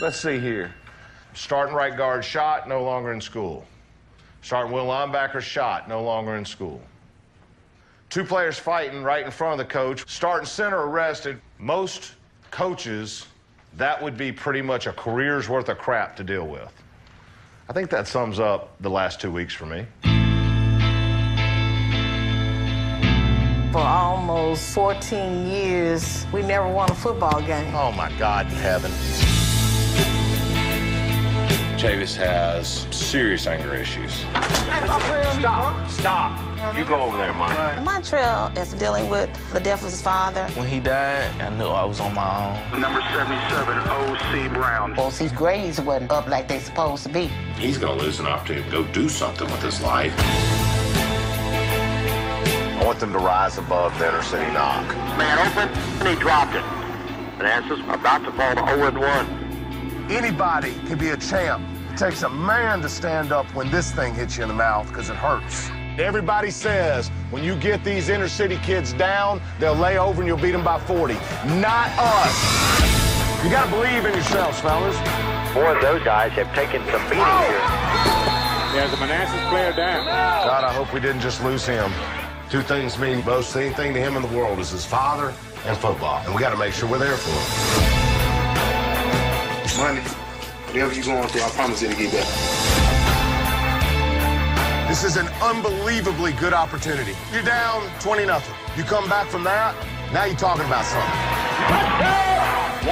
Let's see here. Starting right guard shot, no longer in school. Starting will linebacker shot, no longer in school. Two players fighting right in front of the coach. Starting center arrested. Most coaches, that would be pretty much a career's worth of crap to deal with. I think that sums up the last 2 weeks for me. For almost 14 years, we never won a football game. Oh, my God in heaven. Chavis has serious anger issues. Stop. You go over there, Mike. Montreal is dealing with the death of his father. When he died, I knew I was on my own. Number 77, O.C. Brown. Well, his grades wasn't up like they supposed to be. He's going to lose an opportunity to go do something with his life. I want them to rise above the inner city knock. Man open, and he dropped it. Finances about to fall to 0-1. Anybody can be a champ. It takes a man to stand up when this thing hits you in the mouth because it hurts. Everybody says when you get these inner city kids down, they'll lay over and you'll beat them by 40. Not us. You gotta believe in yourselves, fellas. Four of those guys have taken some beating here. There's a Manassas player down. God, I hope we didn't just lose him. Two things mean most anything to him in the world is his father and football. And we gotta make sure we're there for him. Money, whatever you're going through, I promise it'll get better. This is an unbelievably good opportunity. You're down 20-0. You come back from that, now you're talking about something.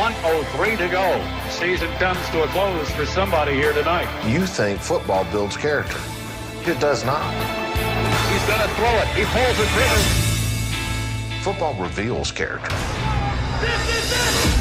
103 to go. Season comes to a close for somebody here tonight. You think football builds character. It does not. He's going to throw it. He pulls it in. Football reveals character. This is it!